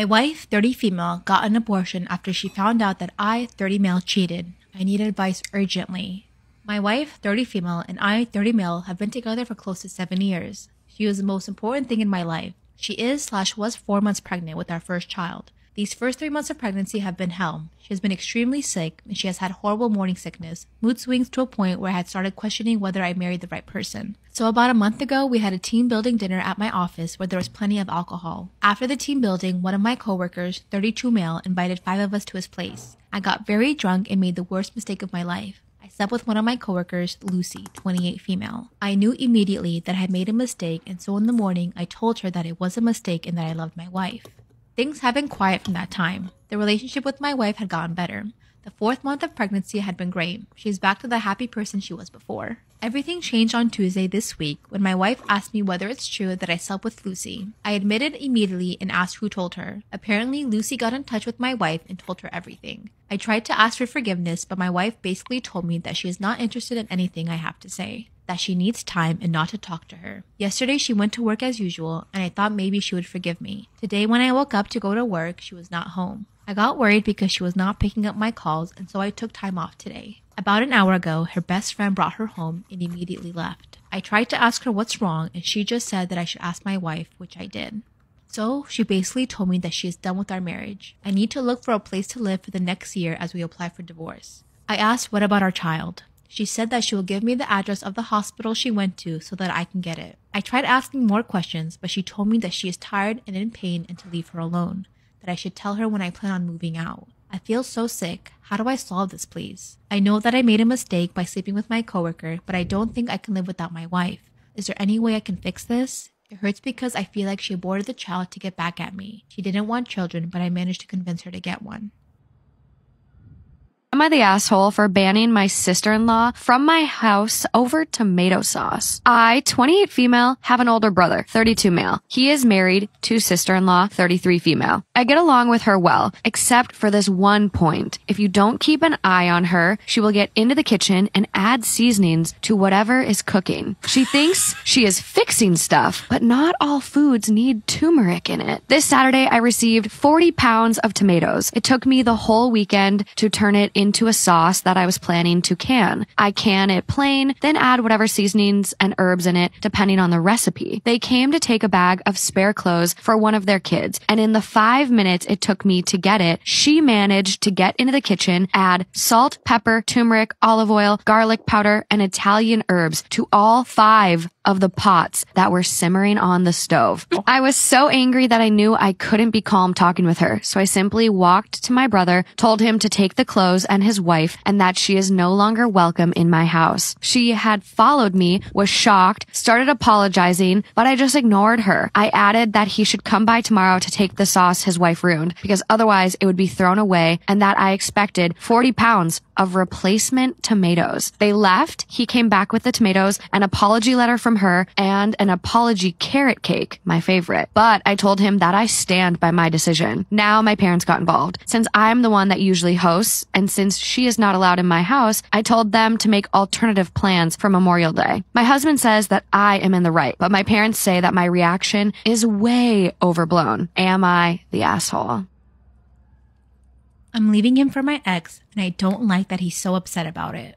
My wife, 30 female, got an abortion after she found out that I, 30 male, cheated. I need advice urgently. My wife, 30 female, and I, 30 male, have been together for close to 7 years. She was the most important thing in my life. She was 4 months pregnant with our first child. These first 3 months of pregnancy have been hell. She has been extremely sick, and she has had horrible morning sickness, mood swings to a point where I had started questioning whether I married the right person. So about a month ago, we had a team building dinner at my office where there was plenty of alcohol. After the team building, one of my coworkers, 32 male, invited 5 of us to his place. I got very drunk and made the worst mistake of my life. I slept with one of my coworkers, Lucy, 28 female. I knew immediately that I had made a mistake, and so in the morning, I told her that it was a mistake and that I loved my wife. Things have been quiet from that time. The relationship with my wife had gotten better. The 4th month of pregnancy had been great. She's back to the happy person she was before. Everything changed on Tuesday this week when my wife asked me whether it's true that I slept with Lucy. I admitted immediately and asked who told her. Apparently, Lucy got in touch with my wife and told her everything. I tried to ask for forgiveness, but my wife basically told me that she is not interested in anything I have to say, that she needs time and not to talk to her. Yesterday, she went to work as usual, and I thought maybe she would forgive me. Today, when I woke up to go to work, she was not home. I got worried because she was not picking up my calls, and so I took time off today. About an hour ago, her best friend brought her home and immediately left. I tried to ask her what's wrong, and she just said that I should ask my wife, which I did. So she basically told me that she is done with our marriage. I need to look for a place to live for the next year as we apply for divorce. I asked, what about our child? She said that she will give me the address of the hospital she went to so that I can get it. I tried asking more questions, but she told me that she is tired and in pain and to leave her alone, that I should tell her when I plan on moving out. I feel so sick. How do I solve this, please? I know that I made a mistake by sleeping with my coworker, but I don't think I can live without my wife. Is there any way I can fix this? It hurts because I feel like she aborted the child to get back at me. She didn't want children, but I managed to convince her to get one. Am I the asshole for banning my sister-in-law from my house over tomato sauce? I, 28 female, have an older brother, 32 male. He is married to sister-in-law, 33 female. I get along with her well, except for this one point. If you don't keep an eye on her, she will get into the kitchen and add seasonings to whatever is cooking. She thinks she is fixing stuff, but not all foods need turmeric in it. This Saturday, I received 40 pounds of tomatoes. It took me the whole weekend to turn it into a sauce that I was planning to can. I can it plain, then add whatever seasonings and herbs in it, depending on the recipe. They came to take a bag of spare clothes for one of their kids, and in the 5 minutes it took me to get it, she managed to get into the kitchen, add salt, pepper, turmeric, olive oil, garlic powder, and Italian herbs to all 5 of the pots that were simmering on the stove. I was so angry that I knew I couldn't be calm talking with her, so I simply walked to my brother, told him to take the clothes and his wife, and that she is no longer welcome in my house. She had followed me, was shocked, started apologizing, but I just ignored her. I added that he should come by tomorrow to take the sauce his wife ruined, because otherwise it would be thrown away, and that I expected 40 pounds of replacement tomatoes. They left. He came back with the tomatoes, an apology letter from her, and an apology carrot cake, my favorite. But I told him that I stand by my decision. Now my parents got involved. Since I'm the one that usually hosts, and since she is not allowed in my house, I told them to make alternative plans for Memorial Day. My husband says that I am in the right, but my parents say that my reaction is way overblown. Am I the asshole? I'm leaving him for my ex, and I don't like that he's so upset about it.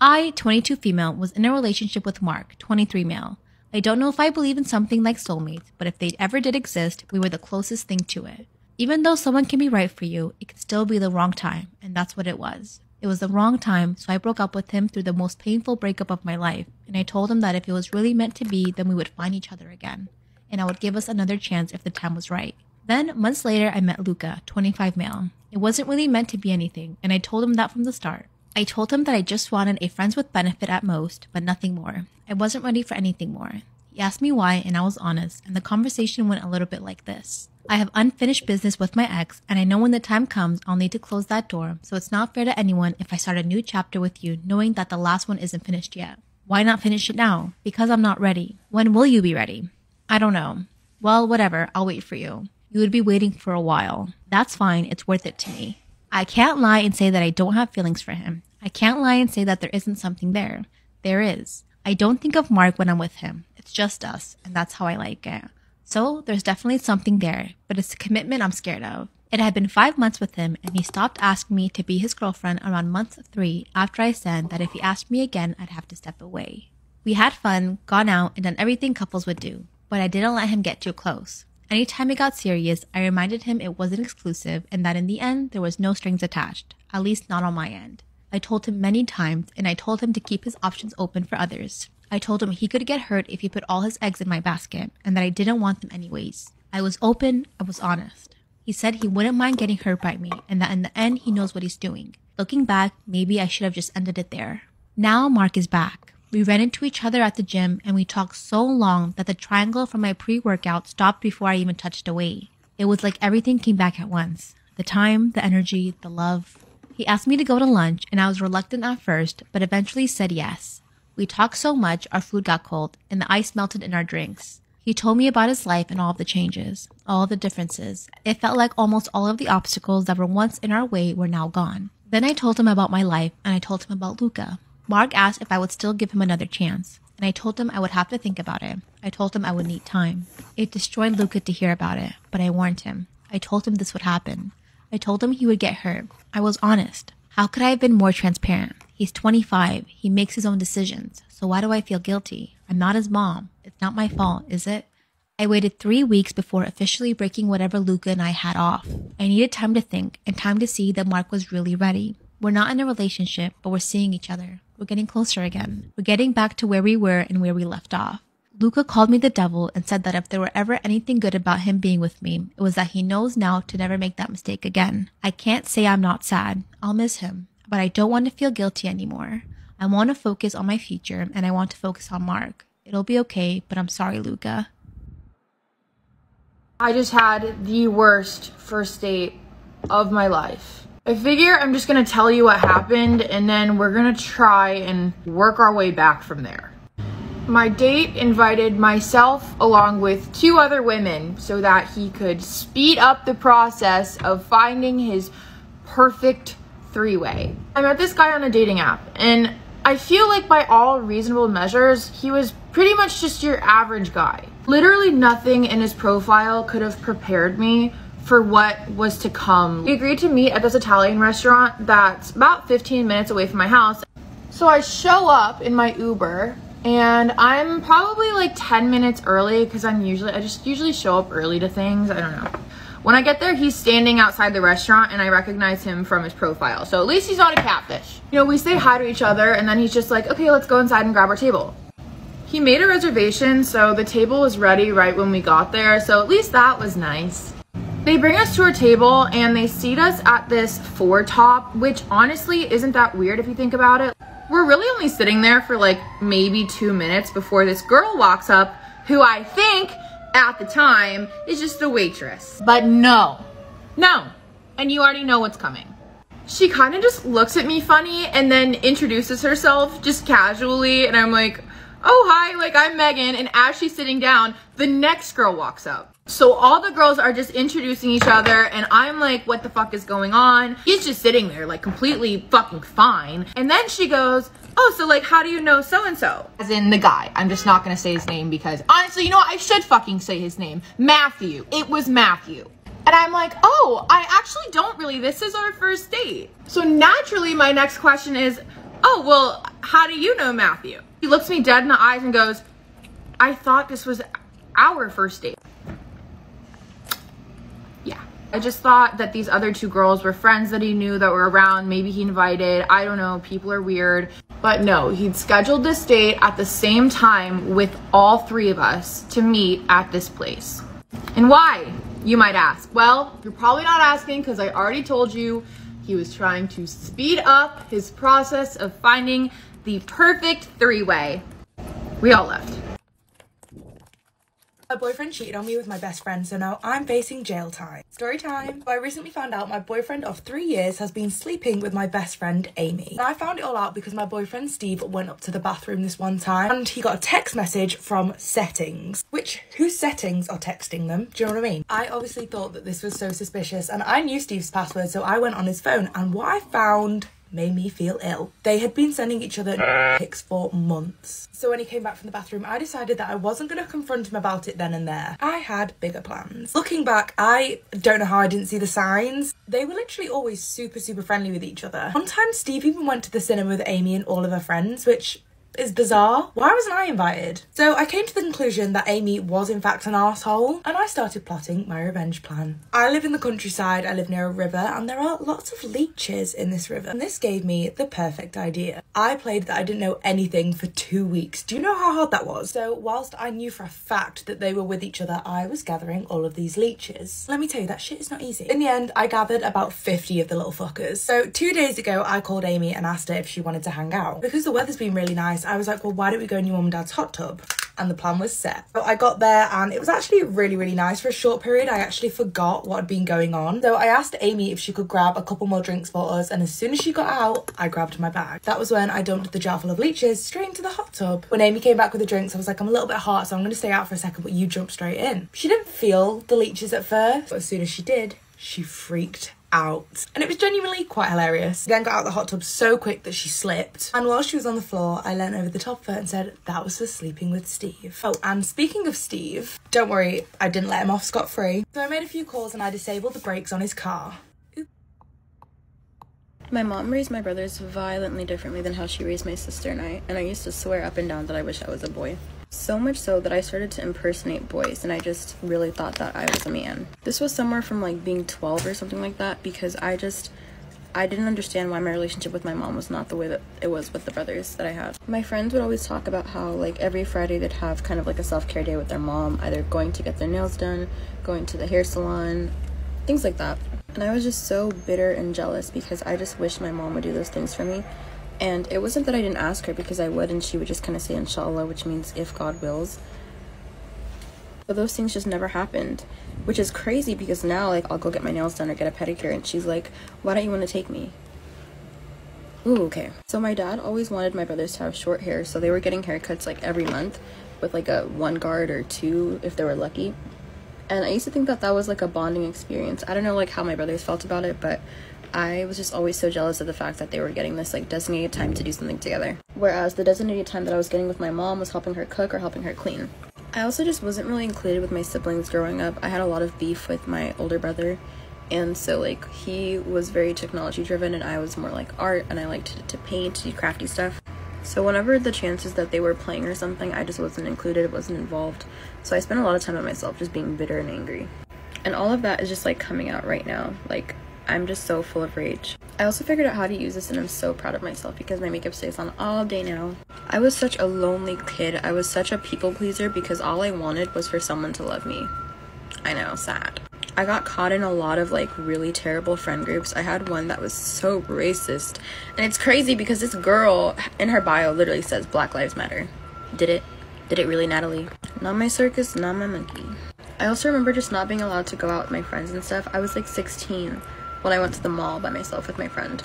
I, 22 female, was in a relationship with Mark, 23 male. I don't know if I believe in something like soulmates, but if they ever did exist, we were the closest thing to it. Even though someone can be right for you, it can still be the wrong time, and that's what it was. It was the wrong time, so I broke up with him through the most painful breakup of my life, and I told him that if it was really meant to be, then we would find each other again, and I would give us another chance if the time was right. Then, months later, I met Luca, 25 male. It wasn't really meant to be anything, and I told him that from the start. I told him that I just wanted a friends with benefit at most, but nothing more. I wasn't ready for anything more. He asked me why, and I was honest, and the conversation went a little bit like this. I have unfinished business with my ex, and I know when the time comes, I'll need to close that door, so it's not fair to anyone if I start a new chapter with you knowing that the last one isn't finished yet. Why not finish it now? Because I'm not ready. When will you be ready? I don't know. Well, whatever. I'll wait for you. You would be waiting for a while. That's fine. It's worth it to me. I can't lie and say that I don't have feelings for him. I can't lie and say that there isn't something there. There is. I don't think of Mark when I'm with him. It's just us, and that's how I like it. So there's definitely something there, but it's a commitment I'm scared of. It had been 5 months with him, and he stopped asking me to be his girlfriend around month 3 after I said that if he asked me again, I'd have to step away. We had fun, gone out, and done everything couples would do, but I didn't let him get too close. Anytime it got serious, I reminded him it wasn't exclusive and that in the end, there was no strings attached, at least not on my end. I told him many times, and I told him to keep his options open for others. I told him he could get hurt if he put all his eggs in my basket, and that I didn't want them anyways. I was open, I was honest. He said he wouldn't mind getting hurt by me, and that in the end, he knows what he's doing. Looking back, maybe I should have just ended it there. Now Mark is back. We ran into each other at the gym, and we talked so long that the triangle from my pre-workout stopped before I even touched away. It was like everything came back at once. The time, the energy, the love. He asked me to go to lunch, and I was reluctant at first, but eventually said yes. We talked so much, our food got cold, and the ice melted in our drinks. He told me about his life and all of the changes, all of the differences. It felt like almost all of the obstacles that were once in our way were now gone. Then I told him about my life, and I told him about Luca. Mark asked if I would still give him another chance, and I told him I would have to think about it. I told him I would need time. It destroyed Luca to hear about it, but I warned him. I told him this would happen. I told him he would get hurt. I was honest. How could I have been more transparent? He's 25. He makes his own decisions. So why do I feel guilty? I'm not his mom. It's not my fault, is it? I waited 3 weeks before officially breaking whatever Luca and I had off. I needed time to think and time to see that Mark was really ready. We're not in a relationship, but we're seeing each other. We're getting closer again. We're getting back to where we were and where we left off. Luca called me the devil and said that if there were ever anything good about him being with me, it was that he knows now to never make that mistake again. I can't say I'm not sad. I'll miss him, but I don't want to feel guilty anymore. I want to focus on my future, and I want to focus on Mark. It'll be okay, but I'm sorry, Luca. I just had the worst first date of my life. I figure I'm just gonna tell you what happened, and then we're gonna try and work our way back from there. My date invited myself along with 2 other women so that he could speed up the process of finding his perfect three-way. I met this guy on a dating app, and I feel like by all reasonable measures, he was pretty much just your average guy. Literally nothing in his profile could have prepared me for what was to come. We agreed to meet at this Italian restaurant that's about 15 minutes away from my house. So I show up in my Uber, and I'm probably like 10 minutes early because I just usually show up early to things. I don't know. When I get there, he's standing outside the restaurant, and I recognize him from his profile. So at least he's not a catfish. You know, we say hi to each other, and then he's just like, okay, let's go inside and grab our table. He made a reservation, so the table was ready right when we got there. So at least that was nice. They bring us to our table, and they seat us at this 4-top, which honestly isn't that weird if you think about it. We're really only sitting there for like maybe 2 minutes before this girl walks up, who I think at the time is just a waitress. But no, and you already know what's coming. She kind of just looks at me funny and then introduces herself just casually, and I'm like, oh hi, like I'm Megan, and as she's sitting down, the next girl walks up. So all the girls are just introducing each other, and I'm like, what the fuck is going on? He's just sitting there like completely fucking fine. And then she goes, oh, so like, how do you know so-and-so? As in the guy. I'm just not gonna say his name because honestly, you know what? I should fucking say his name. Matthew. It was Matthew. And I'm like, oh, I actually don't really. This is our first date. So naturally, my next question is, oh, well, how do you know Matthew? He looks me dead in the eyes and goes, I thought this was our first date. I just thought that these other 2 girls were friends that he knew that were around. Maybe he invited. I don't know. People are weird. But no, he'd scheduled this date at the same time with all 3 of us to meet at this place. And why, you might ask? Well, you're probably not asking because I already told you he was trying to speed up his process of finding the perfect three-way. We all left. My boyfriend cheated on me with my best friend, so now I'm facing jail time. Story time. I recently found out my boyfriend of 3 years has been sleeping with my best friend, Amy. And I found it all out because my boyfriend, Steve, went up to the bathroom this one time and he got a text message from Settings, which whose Settings are texting them? Do you know what I mean? I obviously thought that this was so suspicious, and I knew Steve's password, so I went on his phone, and what I found made me feel ill. They had been sending each other pics for months. So when he came back from the bathroom, I decided that I wasn't going to confront him about it then and there. I had bigger plans. Looking back, I don't know how I didn't see the signs. They were literally always super friendly with each other. One time Steve even went to the cinema with Amy and all of her friends, which is bizarre. Why wasn't I invited? So I came to the conclusion that Amy was in fact an asshole, and I started plotting my revenge plan. I live in the countryside, I live near a river, and there are lots of leeches in this river, and this gave me the perfect idea. I played that I didn't know anything for 2 weeks. Do you know how hard that was? So whilst I knew for a fact that they were with each other, I was gathering all of these leeches. Let me tell you, that shit is not easy. In the end, I gathered about 50 of the little fuckers. So 2 days ago, I called Amy and asked her if she wanted to hang out. Because the weather's been really nice, I was like, well, why don't we go in your mum and dad's hot tub? And the plan was set. So I got there and it was actually really nice. For a short period, I actually forgot what had been going on. So I asked Amy if she could grab a couple more drinks for us, and as soon as she got out, I grabbed my bag. That was when I dumped the jar full of leeches straight into the hot tub. When Amy came back with the drinks, I was like, I'm a little bit hot, so I'm gonna stay out for a second, but you jumped straight in. She didn't feel the leeches at first, but as soon as she did, she freaked out. And it was genuinely quite hilarious. Then got out the hot tub so quick that she slipped. And while she was on the floor, I leant over the top of her and said, that was for sleeping with Steve. Oh, and speaking of Steve, don't worry, I didn't let him off scot-free. So I made a few calls and I disabled the brakes on his car. Oops. My mom raised my brothers violently differently than how she raised my sister and I. And I used to swear up and down that I wish I was a boy. So much so that I started to impersonate boys, and I just really thought that I was a man. This was somewhere from like being 12 or something like that, because I didn't understand why my relationship with my mom was not the way that it was with the brothers that I had. My friends would always talk about how like every Friday they'd have kind of like a self-care day with their mom, either going to get their nails done, going to the hair salon, things like that. And I was just so bitter and jealous because I just wished my mom would do those things for me. And it wasn't that I didn't ask her, because I would, and she would just kind of say inshallah, which means if God wills. But those things just never happened, which is crazy, because now like I'll go get my nails done or get a pedicure and she's like, why don't you want to take me? Ooh, okay. So my dad always wanted my brothers to have short hair, so they were getting haircuts like every month with like a one guard or two if they were lucky. And I used to think that that was like a bonding experience. I don't know like how my brothers felt about it, but I was just always so jealous of the fact that they were getting this like designated time to do something together. Whereas the designated time that I was getting with my mom was helping her cook or helping her clean. I also just wasn't really included with my siblings growing up. I had a lot of beef with my older brother, and so like he was very technology driven and I was more like art, and I liked to paint, to do crafty stuff. So whenever the chances that they were playing or something, I just wasn't included, wasn't involved. So I spent a lot of time by myself just being bitter and angry. And all of that is just like coming out right now. Like, I'm just so full of rage. I also figured out how to use this, and I'm so proud of myself because my makeup stays on all day now. I was such a lonely kid. I was such a people pleaser because all I wanted was for someone to love me. I know, sad. I got caught in a lot of like really terrible friend groups. I had one that was so racist, and it's crazy because this girl in her bio literally says Black Lives Matter. Did it? Did it really, Natalie? Not my circus, not my monkey. I also remember just not being allowed to go out with my friends and stuff. I was like 16. When I went to the mall by myself with my friend.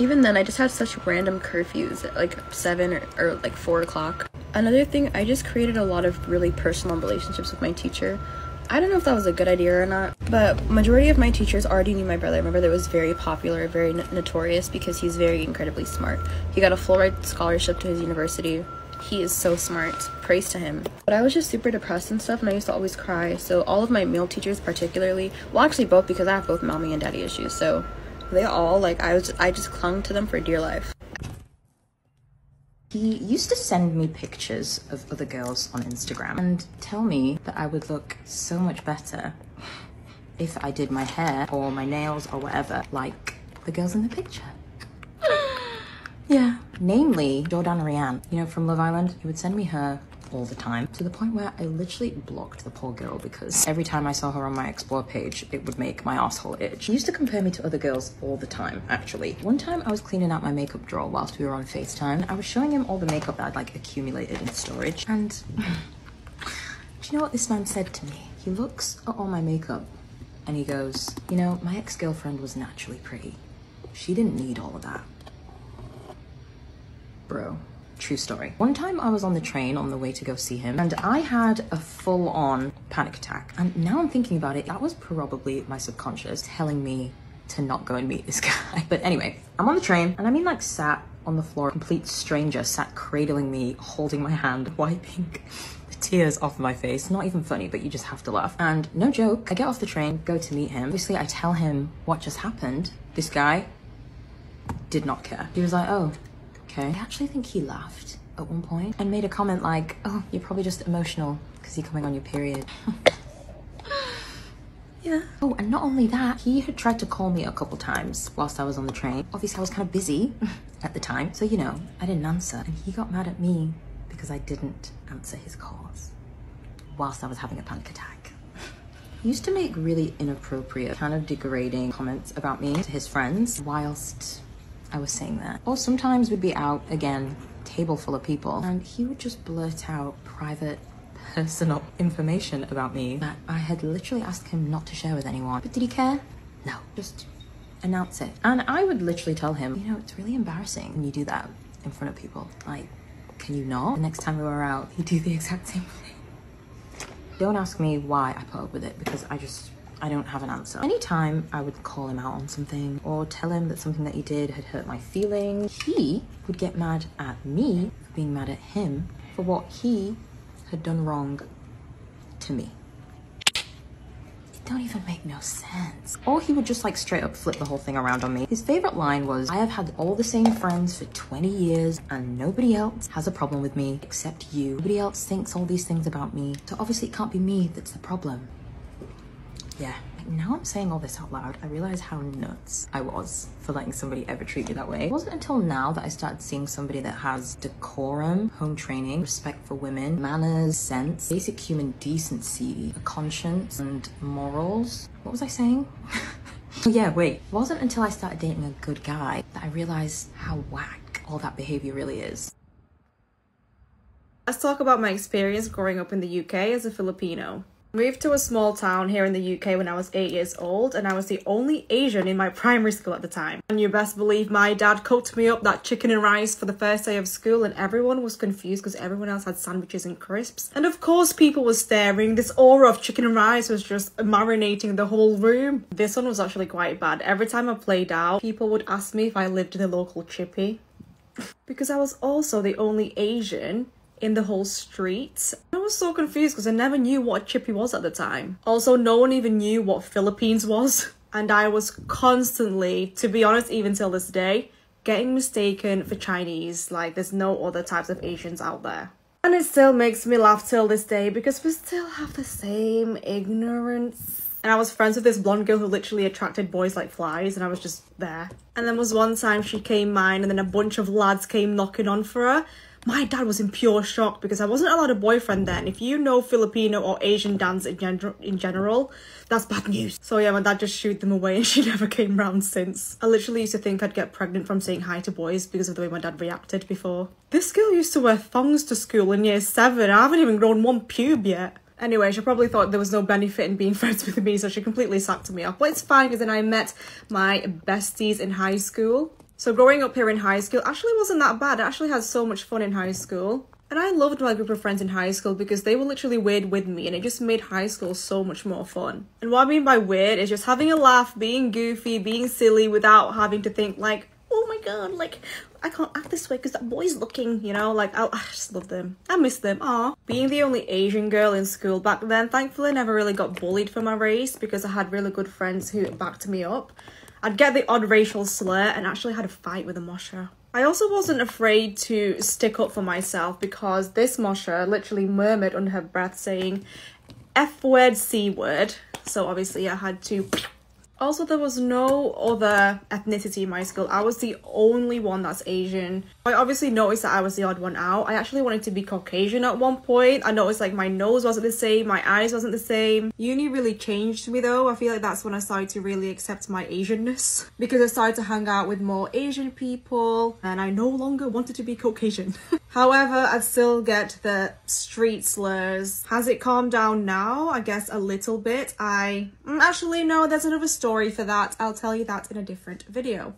Even then, I just had such random curfews at like 7 or like 4 o'clock. Another thing, I just created a lot of really personal relationships with my teacher. I don't know if that was a good idea or not, but majority of my teachers already knew my brother. My brother was very popular, very notorious because he's very incredibly smart. He got a full ride scholarship to his university. He is so smart, praise to him. But I was just super depressed and stuff, and I used to always cry. So all of my male teachers particularly, well actually both, because I have both mommy and daddy issues, so they all like, I just clung to them for dear life. He used to send me pictures of other girls on Instagram and tell me that I would look so much better if I did my hair or my nails or whatever like the girls in the picture. Yeah. Namely, Jordan Rianne, you know, from Love Island. He would send me her all the time, to the point where I literally blocked the poor girl because every time I saw her on my Explore page, it would make my asshole itch. He used to compare me to other girls all the time, actually. One time I was cleaning out my makeup drawer whilst we were on FaceTime. I was showing him all the makeup that I'd like accumulated in storage. And do you know what this man said to me? He looks at all my makeup and he goes, you know, my ex-girlfriend was naturally pretty. She didn't need all of that. Bro, true story. One time I was on the train on the way to go see him and I had a full-on panic attack. And now I'm thinking about it, that was probably my subconscious telling me to not go and meet this guy. But anyway, I'm on the train, and I mean like sat on the floor, a complete stranger sat cradling me, holding my hand, wiping the tears off my face. Not even funny, but you just have to laugh. And no joke, I get off the train, go to meet him. Obviously, I tell him what just happened. This guy did not care. He was like, oh, okay. I actually think he laughed at one point and made a comment like, oh, you're probably just emotional because you're coming on your period. Yeah. Oh, and not only that, he had tried to call me a couple times whilst I was on the train. Obviously, I was kind of busy at the time, so, you know, I didn't answer. And he got mad at me because I didn't answer his calls whilst I was having a panic attack. He used to make really inappropriate, kind of degrading comments about me to his friends whilst I was saying that. Or sometimes we'd be out, again, table full of people, and he would just blurt out private personal information about me that I had literally asked him not to share with anyone. But did he care? No. Just announce it. And I would literally tell him, you know, it's really embarrassing when you do that in front of people. Like, can you not? The next time we were out, he'd do the exact same thing. Don't ask me why I put up with it, because I don't have an answer. Anytime I would call him out on something or tell him that something that he did had hurt my feelings, he would get mad at me for being mad at him for what he had done wrong to me. It don't even make no sense. Or he would just like straight up flip the whole thing around on me. His favorite line was, I have had all the same friends for 20 years and nobody else has a problem with me except you. Nobody else thinks all these things about me. So obviously it can't be me that's the problem. Yeah. Now I'm saying all this out loud, I realize how nuts I was for letting somebody ever treat me that way. It wasn't until now that I started seeing somebody that has decorum, home training, respect for women, manners, sense, basic human decency, a conscience, and morals. What was I saying? Yeah, wait. It wasn't until I started dating a good guy that I realized how whack all that behavior really is. Let's talk about my experience growing up in the UK as a Filipino. Moved to a small town here in the UK when I was 8 years old, and I was the only Asian in my primary school at the time. And you best believe my dad cooked me up that chicken and rice for the first day of school, and everyone was confused because everyone else had sandwiches and crisps. And of course people were staring. This aura of chicken and rice was just marinating the whole room. This one was actually quite bad. Every time I played out, people would ask me if I lived in the local chippy because I was also the only Asian in the whole street. I was so confused because I never knew what chippy was at the time. Also, no one even knew what Philippines was. And I was constantly, to be honest, even till this day, getting mistaken for Chinese. Like, there's no other types of Asians out there. And it still makes me laugh till this day because we still have the same ignorance. And I was friends with this blonde girl who literally attracted boys like flies, and I was just there. And then was one time she came mine, and then a bunch of lads came knocking on for her. My dad was in pure shock because I wasn't allowed a boyfriend then. If you know Filipino or Asian dance in general, that's bad news. So yeah, my dad just shooed them away and she never came round since. I literally used to think I'd get pregnant from saying hi to boys because of the way my dad reacted before. This girl used to wear thongs to school in year 7. I haven't even grown one pube yet. Anyway, she probably thought there was no benefit in being friends with me, so she completely sacked me off. But it's fine because then I met my besties in high school. So growing up here in high school actually wasn't that bad. I actually had so much fun in high school. And I loved my group of friends in high school because they were literally weird with me, and it just made high school so much more fun. And what I mean by weird is just having a laugh, being goofy, being silly without having to think like, oh my god, like, I can't act this way because that boy's looking, you know? Like, I just love them. I miss them, aww. Being the only Asian girl in school back then, thankfully I never really got bullied for my race because I had really good friends who backed me up. I'd get the odd racial slur and actually had a fight with a mosher. I also wasn't afraid to stick up for myself because this mosher literally murmured under her breath saying F word, C word. So obviously I had to. Also, there was no other ethnicity in my school. I was the only one that's Asian. I obviously noticed that I was the odd one out. I actually wanted to be Caucasian at one point. I noticed like my nose wasn't the same, my eyes wasn't the same. Uni really changed me though. I feel like that's when I started to really accept my Asianness because I started to hang out with more Asian people and I no longer wanted to be Caucasian. However, I still get the street slurs. Has it calmed down now? I guess a little bit. I actually no, there's another story for that. I'll tell you that in a different video.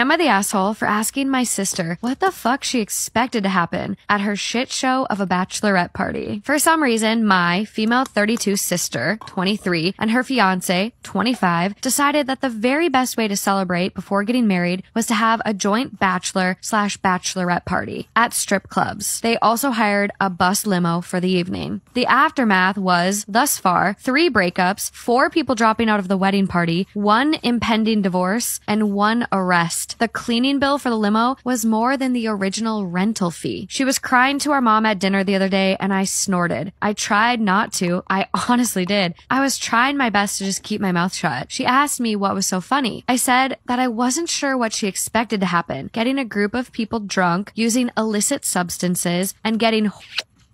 Am I the asshole for asking my sister what the fuck she expected to happen at her shit show of a bachelorette party? For some reason, my female 32 sister, 23, and her fiance, 25, decided that the very best way to celebrate before getting married was to have a joint bachelor/bachelorette party at strip clubs. They also hired a bus limo for the evening. The aftermath was, thus far, 3 breakups, 4 people dropping out of the wedding party, 1 impending divorce, and 1 arrest. The cleaning bill for the limo was more than the original rental fee. She was crying to our mom at dinner the other day, and I snorted. I tried not to. I honestly did. I was trying my best to just keep my mouth shut. She asked me what was so funny. I said that I wasn't sure what she expected to happen. Getting a group of people drunk, using illicit substances, and getting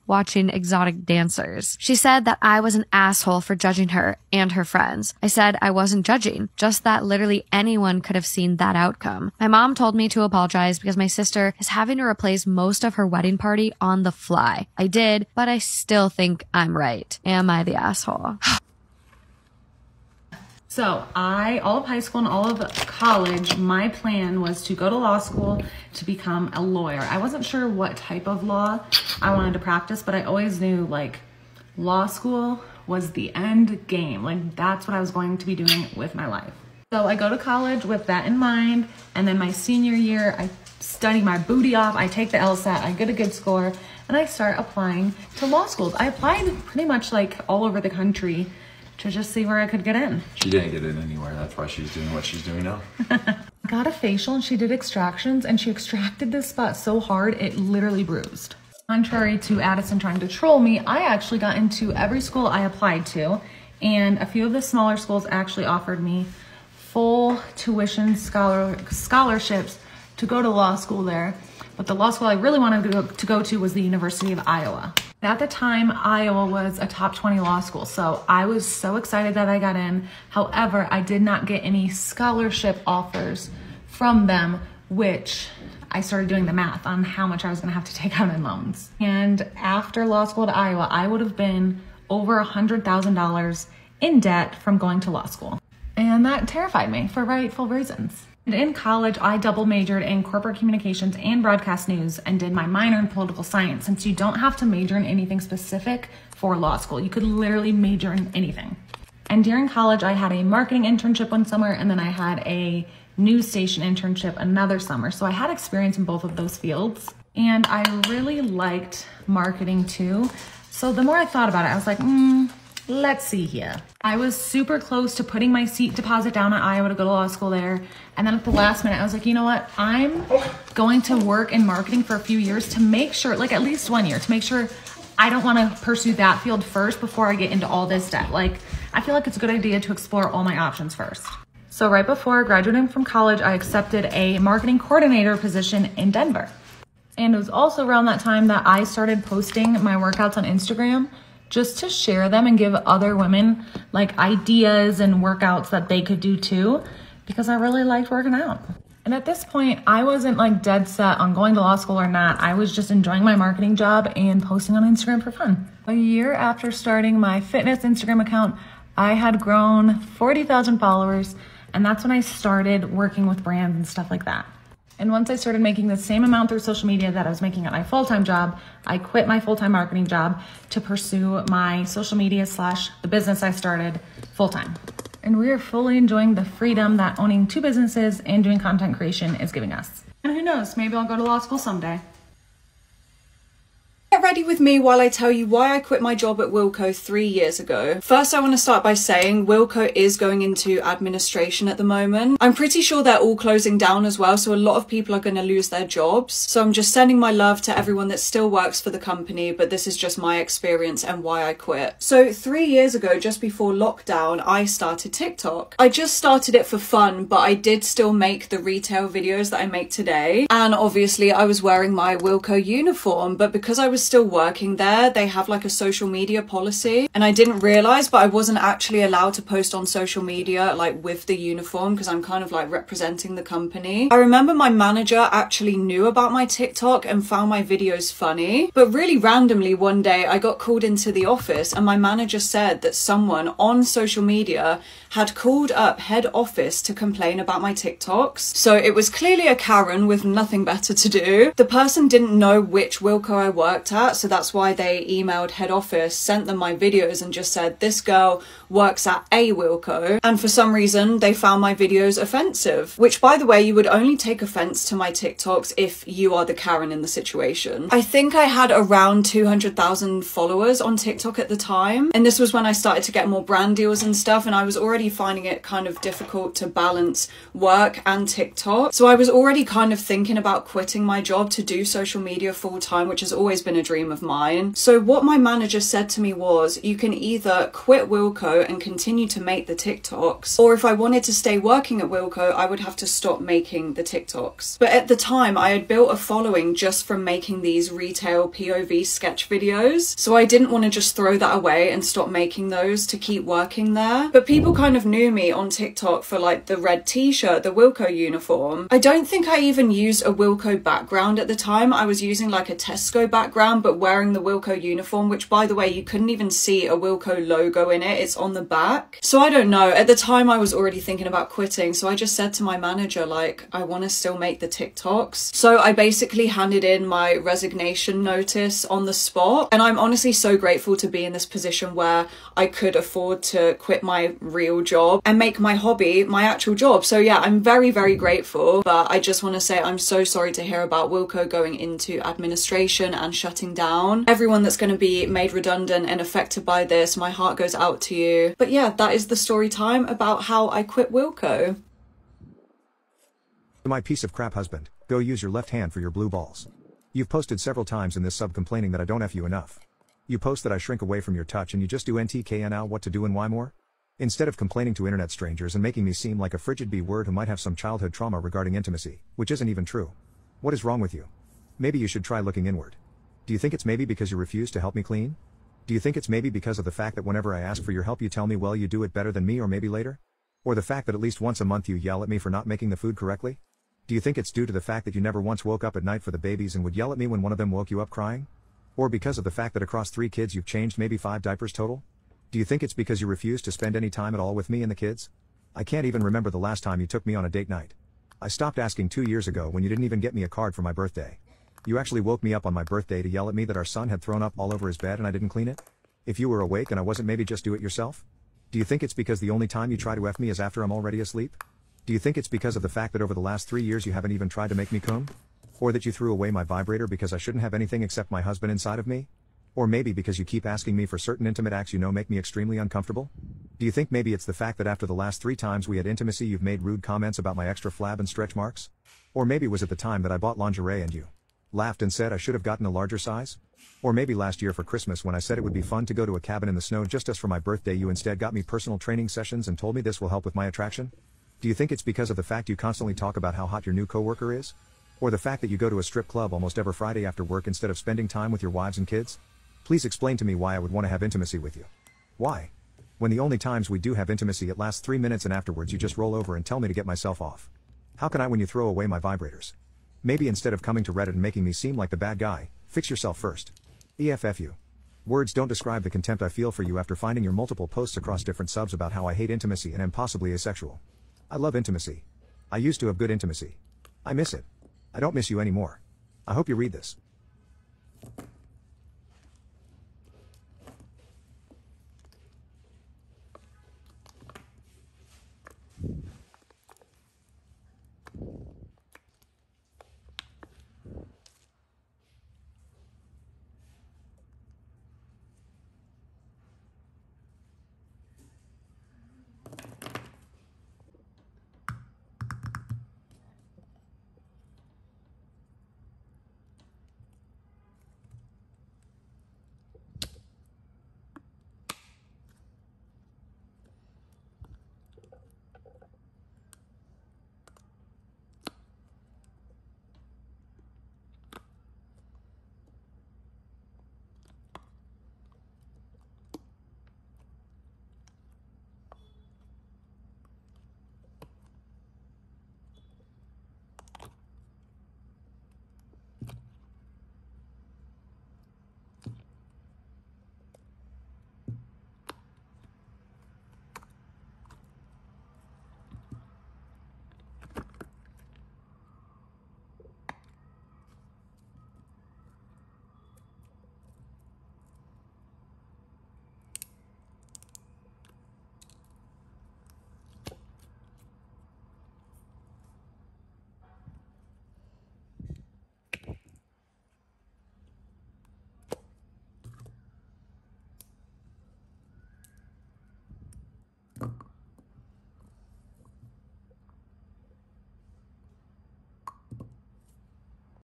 watching exotic dancers. She said that I was an asshole for judging her and her friends. I said I wasn't judging, just that literally anyone could have seen that outcome. My mom told me to apologize because my sister is having to replace most of her wedding party on the fly. I did, but I still think I'm right. Am I the asshole? So all of high school and all of college, my plan was to go to law school to become a lawyer. I wasn't sure what type of law I wanted to practice, but I always knew like law school was the end game. Like that's what I was going to be doing with my life. So I go to college with that in mind. And then my senior year, I study my booty off. I take the LSAT, I get a good score, and I start applying to law schools. I applied pretty much like all over the country to just see where I could get in. She didn't get in anywhere. That's why she's doing what she's doing now. Got a facial and she did extractions, and she extracted this spot so hard it literally bruised. Contrary to Addison trying to troll me, I actually got into every school I applied to, and a few of the smaller schools actually offered me full tuition scholarships to go to law school there. But the law school I really wanted to go to was the University of Iowa. At the time, Iowa was a top 20 law school, so I was so excited that I got in. However, I did not get any scholarship offers from them, which I started doing the math on how much I was gonna have to take out in loans. And after law school at Iowa, I would have been over $100,000 in debt from going to law school. And that terrified me for rightful reasons. And in college, I double majored in corporate communications and broadcast news and did my minor in political science, since you don't have to major in anything specific for law school. You could literally major in anything. And during college, I had a marketing internship one summer, and then I had a news station internship another summer. So I had experience in both of those fields, and I really liked marketing too. So the more I thought about it, I was like, let's see here. I was super close to putting my seat deposit down at Iowa to go to law school there. And then at the last minute, I was like, you know what? I'm going to work in marketing for a few years to make sure, like at least 1 year, to make sure I don't want to pursue that field first before I get into all this debt. Like, I feel like it's a good idea to explore all my options first. So right before graduating from college, I accepted a marketing coordinator position in Denver. And it was also around that time that I started posting my workouts on Instagram, just to share them and give other women like ideas and workouts that they could do too, because I really liked working out. And at this point, I wasn't like dead set on going to law school or not. I was just enjoying my marketing job and posting on Instagram for fun. A year after starting my fitness Instagram account, I had grown 40,000 followers, and that's when I started working with brands and stuff like that. And once I started making the same amount through social media that I was making at my full-time job, I quit my full-time marketing job to pursue my social media / the business I started full-time. And we are fully enjoying the freedom that owning 2 businesses and doing content creation is giving us. And who knows, maybe I'll go to law school someday. Get ready with me while I tell you why I quit my job at Wilco 3 years ago. First, I want to start by saying Wilco is going into administration at the moment. I'm pretty sure they're all closing down as well, so a lot of people are going to lose their jobs. So I'm just sending my love to everyone that still works for the company, but this is just my experience and why I quit. So 3 years ago, just before lockdown, I started TikTok. I just started it for fun, but I did still make the retail videos that I make today. And obviously I was wearing my Wilco uniform, but because I was still still working there, they have like a social media policy, and I didn't realize, but I wasn't actually allowed to post on social media like with the uniform because I'm kind of like representing the company. I remember my manager actually knew about my TikTok and found my videos funny, but really randomly one day I got called into the office and my manager said that someone on social media had called up head office to complain about my TikToks. So it was clearly a Karen with nothing better to do. The person didn't know which Wilco I worked at, so that's why they emailed head office, sent them my videos and just said, this girl works at a Wilco. And for some reason, they found my videos offensive, which by the way, you would only take offense to my TikToks if you are the Karen in the situation. I think I had around 200,000 followers on TikTok at the time. And this was when I started to get more brand deals and stuff. And I was already finding it kind of difficult to balance work and TikTok. So I was already kind of thinking about quitting my job to do social media full time, which has always been a dream of mine. So what my manager said to me was, you can either quit Wilco and continue to make the TikToks, or if I wanted to stay working at Wilco, I would have to stop making the TikToks. But at the time I had built a following just from making these retail POV sketch videos. So I didn't want to just throw that away and stop making those to keep working there. But people kind of knew me on TikTok for like the red t-shirt, the Wilco uniform. I don't think I even used a Wilco background at the time. I was using like a Tesco background, but wearing the Wilco uniform, which by the way, you couldn't even see a Wilco logo in it. It's on the back. So I don't know. At the time I was already thinking about quitting. So I just said to my manager, like, I want to still make the TikToks. So I basically handed in my resignation notice on the spot. And I'm honestly so grateful to be in this position where I could afford to quit my real job and make my hobby my actual job. So yeah, I'm very, very grateful. But I just want to say I'm so sorry to hear about Wilco going into administration and shutting down. Everyone that's going to be made redundant and affected by this, my heart goes out to you. But yeah, that is the story time about how I quit Wilco. To my piece of crap husband, go use your left hand for your blue balls. You've posted several times in this sub complaining that I don't F you enough. You post that I shrink away from your touch and you just do NTKNL what to do and why more? Instead of complaining to internet strangers and making me seem like a frigid B-word who might have some childhood trauma regarding intimacy, which isn't even true. What is wrong with you? Maybe you should try looking inward. Do you think it's maybe because you refuse to help me clean? Do you think it's maybe because of the fact that whenever I ask for your help you tell me, well, you do it better than me or maybe later? Or the fact that at least once a month you yell at me for not making the food correctly? Do you think it's due to the fact that you never once woke up at night for the babies and would yell at me when one of them woke you up crying? Or because of the fact that across 3 kids you've changed maybe 5 diapers total? Do you think it's because you refuse to spend any time at all with me and the kids? I can't even remember the last time you took me on a date night. I stopped asking 2 years ago when you didn't even get me a card for my birthday. You actually woke me up on my birthday to yell at me that our son had thrown up all over his bed and I didn't clean it? If you were awake and I wasn't, maybe just do it yourself? Do you think it's because the only time you try to F me is after I'm already asleep? Do you think it's because of the fact that over the last 3 years you haven't even tried to make me come? Or that you threw away my vibrator because I shouldn't have anything except my husband inside of me? Or maybe because you keep asking me for certain intimate acts you know make me extremely uncomfortable? Do you think maybe it's the fact that after the last 3 times we had intimacy you've made rude comments about my extra flab and stretch marks? Or maybe was it the time that I bought lingerie and you laughed and said I should have gotten a larger size? Or maybe last year for Christmas when I said it would be fun to go to a cabin in the snow just us for my birthday, you instead got me personal training sessions and told me this will help with my attraction? Do you think it's because of the fact you constantly talk about how hot your new coworker is? Or the fact that you go to a strip club almost every Friday after work instead of spending time with your wives and kids? Please explain to me why I would want to have intimacy with you. Why? When the only times we do have intimacy it lasts 3 minutes and afterwards you just roll over and tell me to get myself off. How can I when you throw away my vibrators? Maybe instead of coming to Reddit and making me seem like the bad guy, fix yourself first. EFF you. Words don't describe the contempt I feel for you after finding your multiple posts across different subs about how I hate intimacy and am possibly asexual. I love intimacy. I used to have good intimacy. I miss it. I don't miss you anymore. I hope you read this.